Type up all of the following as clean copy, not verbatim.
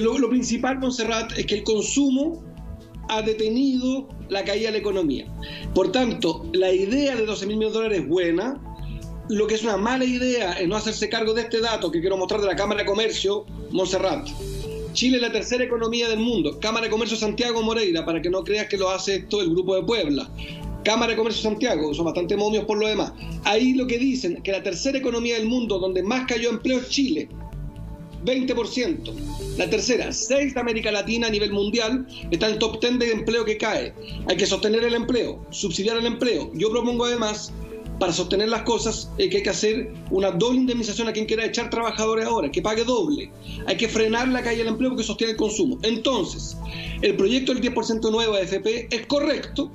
Lo principal, Montserrat, es que el consumo ha detenido la caída de la economía. Por tanto, la idea de $12.000 millones es buena. Lo que es una mala idea es no hacerse cargo de este dato que quiero mostrar de la Cámara de Comercio, Montserrat. Chile es la tercera economía del mundo. Cámara de Comercio Santiago Moreira, para que no creas que lo hace esto el grupo de Puebla. Cámara de Comercio Santiago, son bastante momios por lo demás. Ahí lo que dicen, que la tercera economía del mundo donde más cayó empleo es Chile. 20%. La tercera, 6 de América Latina a nivel mundial, está en el top 10 de empleo que cae. Hay que sostener el empleo, subsidiar el empleo. Yo propongo además, para sostener las cosas, que hay que hacer una doble indemnización a quien quiera echar trabajadores ahora, que pague doble. Hay que frenar la caída del empleo porque sostiene el consumo. Entonces, el proyecto del 10% nuevo AFP es correcto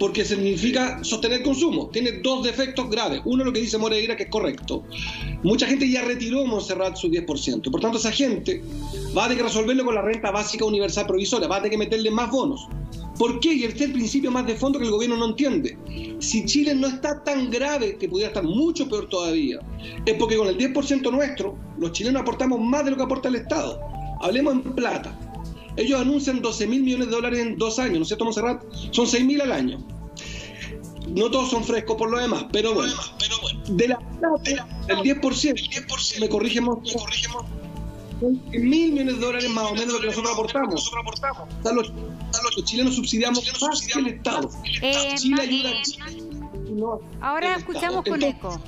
porque significa sostener el consumo. Tiene dos defectos graves. Uno, lo que dice Moreira, que es correcto. Mucha gente ya retiró, Montserrat, su 10%. Por tanto, esa gente va a tener que resolverlo con la renta básica universal provisoria. Va a tener que meterle más bonos. ¿Por qué? Y este es el principio más de fondo que el gobierno no entiende. Si Chile no está tan grave, que pudiera estar mucho peor todavía, es porque con el 10% nuestro, los chilenos aportamos más de lo que aporta el Estado. Hablemos en plata. Ellos anuncian $12.000 millones en 2 años, ¿no es cierto, Montserrat? Son $6.000 al año. No todos son frescos por lo demás, pero bueno. De la plata, el 10%, me corrigimos, $1.000 millones más o menos lo que nosotros aportamos. Los chilenos subsidiamos más que el Estado. Chile ayuda a Chile. No, ahora escuchamos con eco.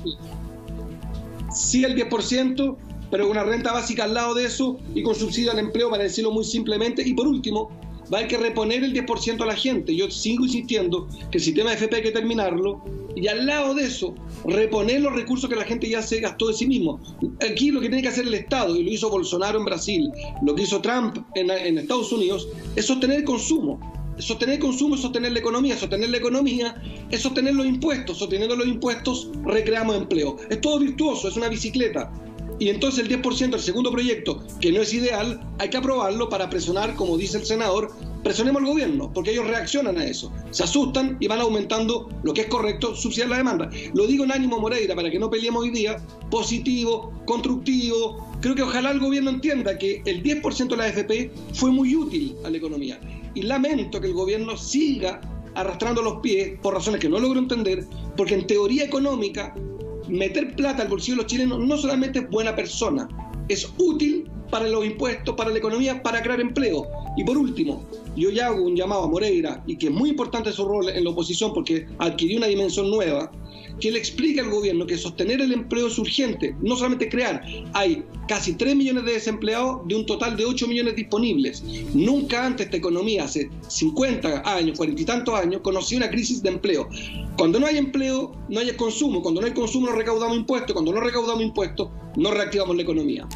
Sí, el 10%, pero una renta básica al lado de eso y con subsidio al empleo, para decirlo muy simplemente. Y por último, va a haber que reponer el 10% a la gente. Yo sigo insistiendo que el sistema de AFP hay que terminarlo y al lado de eso, reponer los recursos que la gente ya se gastó de sí mismo. Aquí lo que tiene que hacer el Estado, y lo hizo Bolsonaro en Brasil, lo que hizo Trump en Estados Unidos, es sostener el consumo. Sostener el consumo es sostener la economía. Sostener la economía es sostener los impuestos. Sosteniendo los impuestos, recreamos empleo. Es todo virtuoso, es una bicicleta. Y entonces el 10%, el segundo proyecto, que no es ideal, hay que aprobarlo para presionar, como dice el senador, presionemos al gobierno, porque ellos reaccionan a eso. Se asustan y van aumentando lo que es correcto, subsidiar la demanda. Lo digo en ánimo, Moreira, para que no peleemos hoy día, positivo, constructivo. Creo que ojalá el gobierno entienda que el 10% de la AFP fue muy útil a la economía. Y lamento que el gobierno siga arrastrando los pies, por razones que no logro entender, porque en teoría económica, meter plata al bolsillo de los chilenos no solamente es buena persona, es útil para los impuestos, para la economía, para crear empleo. Y por último, yo ya hago un llamado a Moreira, y que es muy importante su rol en la oposición porque adquirió una dimensión nueva, que le explique al gobierno que sostener el empleo es urgente, no solamente crear. Hay casi 3 millones de desempleados de un total de 8 millones disponibles. Nunca antes esta economía, hace 50 años, 40 y tantos años, conocía una crisis de empleo. Cuando no hay empleo, no hay consumo. Cuando no hay consumo, no recaudamos impuestos. Cuando no recaudamos impuestos, no reactivamos la economía.